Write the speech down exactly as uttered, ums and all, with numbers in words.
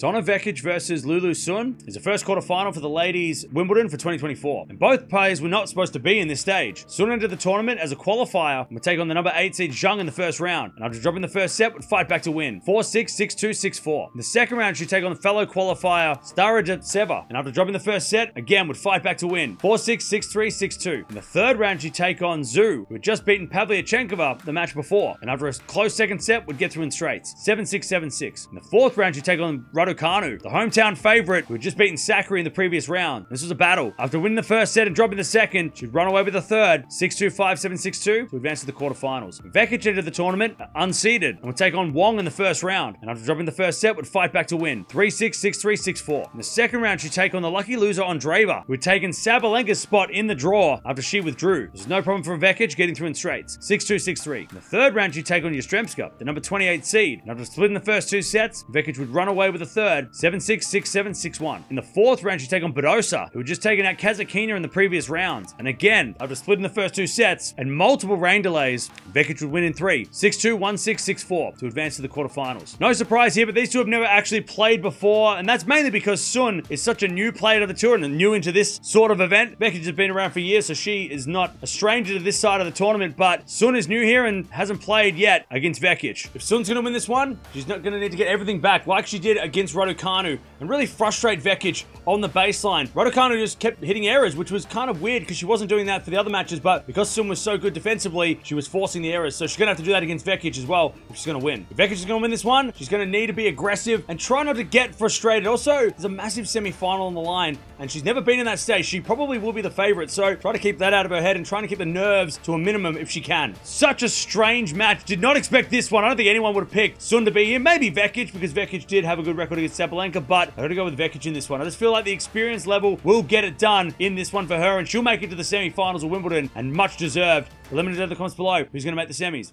Donna Vekic versus Lulu Sun is the first quarterfinal for the ladies Wimbledon for twenty twenty-four. And both players were not supposed to be in this stage. Sun entered the tournament as a qualifier and would take on the number eight seed Zhang in the first round. And after dropping the first set, would fight back to win. four six, six two, six four. In the second round, she'd take on the fellow qualifier Starajetseva. And after dropping the first set, again would fight back to win. four six, six three, six two. In the third round, she'd take on Zhu, who had just beaten Pavlyuchenkova the match before. And after a close second set, would get through in straights. seven six, seven six. In the fourth round, she'd take on Raducanu, Raducanu, the hometown favorite who had just beaten Sakkari in the previous round. This was a battle. After winning the first set and dropping the second, she'd run away with the third, six two, five seven, six two, to advance to the quarterfinals. Vekic entered the tournament unseeded and would take on Wong in the first round. And after dropping the first set, would fight back to win, three six, six three, six four. In the second round, she'd take on the lucky loser Andreeva, who had taken Sabalenka's spot in the draw after she withdrew. There was no problem for Vekic getting through in straights, six two, six three. In the third round, she'd take on Yastremska, the number twenty-eight seed. And after splitting the first two sets, Vekic would run away with the third, seven six, six seven, six one. In the fourth round, she take on Badosa, who had just taken out Kazakina in the previous rounds. And again, after splitting the first two sets and multiple rain delays, Vekic would win in three, six two, one six, six four, to advance to the quarterfinals. No surprise here, but these two have never actually played before, and that's mainly because Sun is such a new player to the tour and new into this sort of event. Vekic has been around for years, so she is not a stranger to this side of the tournament, but Sun is new here and hasn't played yet against Vekic. If Sun's going to win this one, she's not going to need to get everything back like she did against Raducanu and really frustrate Vekic on the baseline. Raducanu just kept hitting errors, which was kind of weird because she wasn't doing that for the other matches, but because Sun was so good defensively, she was forcing the errors. So she's going to have to do that against Vekic as well if she's going to win. If Vekic is going to win this one, she's going to need to be aggressive and try not to get frustrated. Also, there's a massive semi-final on the line and she's never been in that stage. She probably will be the favorite, so try to keep that out of her head and trying to keep the nerves to a minimum if she can. Such a strange match. Did not expect this one. I don't think anyone would have picked Sun to be here. Maybe Vekic, because Vekic did have a good record against Sabalenka, but I'm going to go with Vekic in this one. I just feel like the experience level will get it done in this one for her, and she'll make it to the semi-finals of Wimbledon, and much deserved. Let me know in the comments below who's going to make the semis.